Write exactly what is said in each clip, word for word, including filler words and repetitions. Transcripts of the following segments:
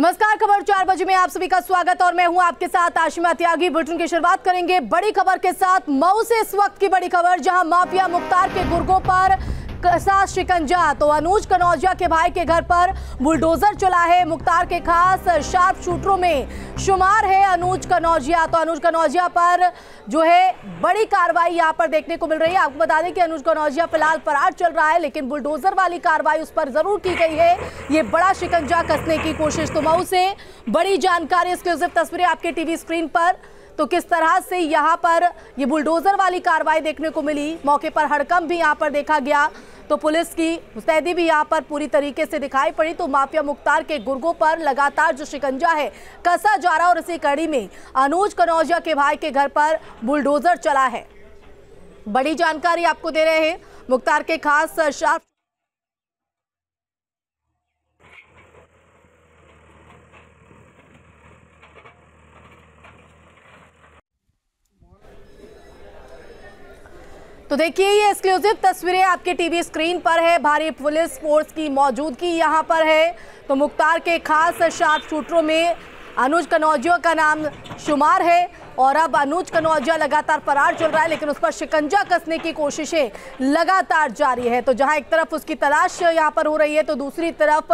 नमस्कार, खबर चार बजे में आप सभी का स्वागत और मैं हूं आपके साथ आशिमा त्यागी। बुलेटिन की शुरुआत करेंगे बड़ी खबर के साथ, मऊ से इस वक्त की बड़ी खबर, जहां माफिया मुख्तार के गुर्गों पर कसा शिकंजा। तो अनुज कनौजिया के भाई के घर पर बुलडोजर चला है। मुख्तार के खास शार्प शूटरों में शुमार है अनुज कनौजिया। तो अनुज कनौजिया पर जो है बड़ी कार्रवाई यहाँ पर देखने को मिल रही है। आपको बता दें कि अनुज कनौजिया फिलहाल फरार चल रहा है, लेकिन बुलडोजर वाली कार्रवाई उस पर जरूर की गई है। ये बड़ा शिकंजा कसने की कोशिश। तो मऊ से बड़ी जानकारी, एक्सक्लूसिव तस्वीरें आपके टीवी स्क्रीन पर। तो किस तरह से यहाँ पर ये बुलडोजर वाली कार्रवाई देखने को मिली, मौके पर हड़कंप भी यहाँ पर देखा गया। तो पुलिस की मुस्तैदी भी यहाँ पर पूरी तरीके से दिखाई पड़ी। तो माफिया मुख्तार के गुर्गों पर लगातार जो शिकंजा है कसा जा रहा, और इसी कड़ी में अनुज कनौजिया के भाई के घर पर बुलडोजर चला है। बड़ी जानकारी आपको दे रहे हैं मुख्तार के खास शार्प। तो देखिए ये एक्सक्लूसिव तस्वीरें आपके टीवी स्क्रीन पर है। भारी पुलिस फोर्स की मौजूदगी यहाँ पर है। तो मुख्तार के खास शार्प शूटरों में अनुज कनौजिया का नाम शुमार है, और अब अनुज कनौजिया लगातार फरार चल रहा है, लेकिन उस पर शिकंजा कसने की कोशिशें लगातार जारी है। तो जहाँ एक तरफ उसकी तलाश यहाँ पर हो रही है, तो दूसरी तरफ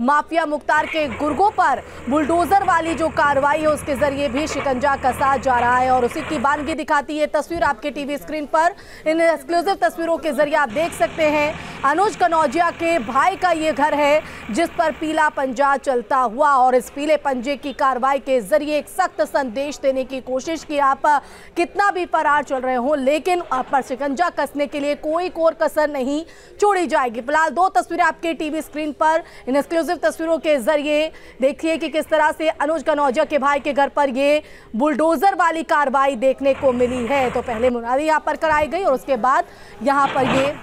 माफिया मुख्तार के गुर्गों पर बुलडोजर वाली जो कार्रवाई है उसके जरिए भी शिकंजा कसा जा रहा है, और उसी की बानगी दिखाती है तस्वीर आपके टीवी स्क्रीन पर। इन एक्सक्लूसिव तस्वीरों के जरिए आप देख सकते हैं अनुज कनौजिया के भाई का ये घर है, जिस पर पीला पंजा चलता हुआ, और इस पीले पंजे की कार्रवाई के जरिए एक सख्त संदेश देने की कोशिश कि आप कितना भी फरार चल रहे हो, लेकिन आप पर शिकंजा कसने के लिए कोई कोर कसर नहीं छोड़ी जाएगी। फिलहाल दो तस्वीरें आपके टीवी स्क्रीन पर, इन एक्सक्लूसिव तस्वीरों के जरिए देखिए कि किस तरह से अनुज कनौजिया के भाई के घर पर ये बुलडोजर वाली कार्रवाई देखने को मिली है। तो पहले मुनादी यहाँ पर कराई गई और उसके बाद यहाँ पर ये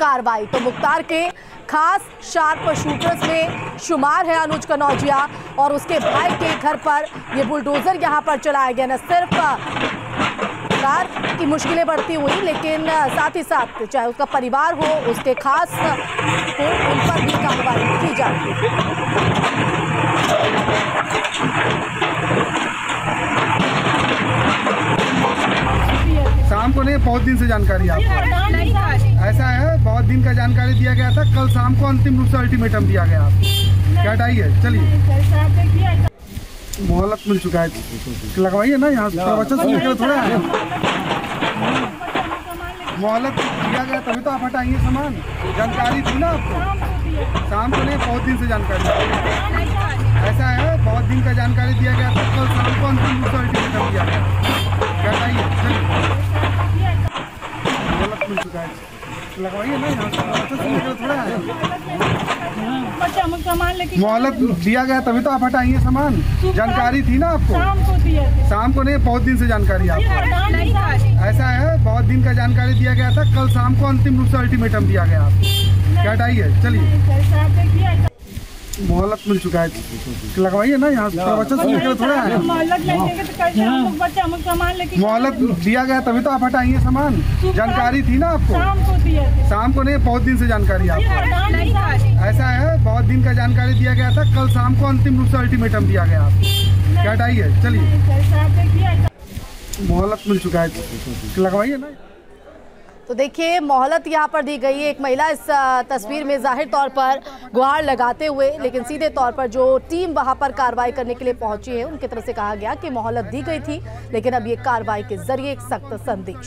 कार्रवाई। तो मुख्तार के खास शार्प शूटर्स में शुमार है अनुज कनौजिया, और उसके भाई के घर पर ये बुलडोजर यहाँ पर चलाया गया। न सिर्फ कार की मुश्किलें बढ़ती हुई, लेकिन साथ ही साथ चाहे उसका परिवार हो, उसके खास हो, उन पर भी कार्रवाई की जाती है। शाम को नहीं, बहुत दिन से जानकारी आपको ऐसा है, बहुत दिन का जानकारी दिया गया था। कल शाम को अंतिम रूप से अल्टीमेटम दिया गया, क्या हटाइए, चलिए मोहलत मिल चुका है, लगवाइए ना यहाँ बच्चा, थोड़ा मोहलत दिया गया तभी तो आप हटाइए सामान। जानकारी थी ना आपको शाम को नहीं, बहुत दिन से जानकारी ऐसा है, बहुत दिन का जानकारी दिया गया था। कल शाम को अंतिम रूप से अल्टीमेटम दिया गया, क्या हटाइए, चलिए मोहलत मिल चुका है, लगवाइए ना यहाँ थोड़ा, मोहलत दिया गया तभी तो आप हटाइए सामान। जानकारी थी ना आपको शाम को नहीं, बहुत दिन से जानकारी आपको ऐसा है, बहुत दिन का जानकारी दिया गया था। कल शाम को अंतिम रूप से अल्टीमेटम दिया गया, क्या हटाइए, चलिए मोहलत मिल चुका है, लगवाइए ना यहाँ थोड़ा, मोहलत दिया गया तभी तो आप हटाइए सामान। जानकारी थी ना आपको शाम को नहीं, बहुत दिन से जानकारी आपको ऐसा है, बहुत दिन का जानकारी दिया गया था। कल शाम को अंतिम रूप से अल्टीमेटम दिया गया, क्या हटाइए, चलिए मोहलत मिल चुका है, लगवाइए ना। तो देखिए मोहलत यहाँ पर दी गई है। एक महिला इस तस्वीर में जाहिर तौर पर गुहार लगाते हुए, लेकिन सीधे तौर पर जो टीम वहाँ पर कार्रवाई करने के लिए पहुंची है, उनकी तरफ से कहा गया कि मोहलत दी गई थी, लेकिन अब ये कार्रवाई के जरिए एक सख्त संदेश।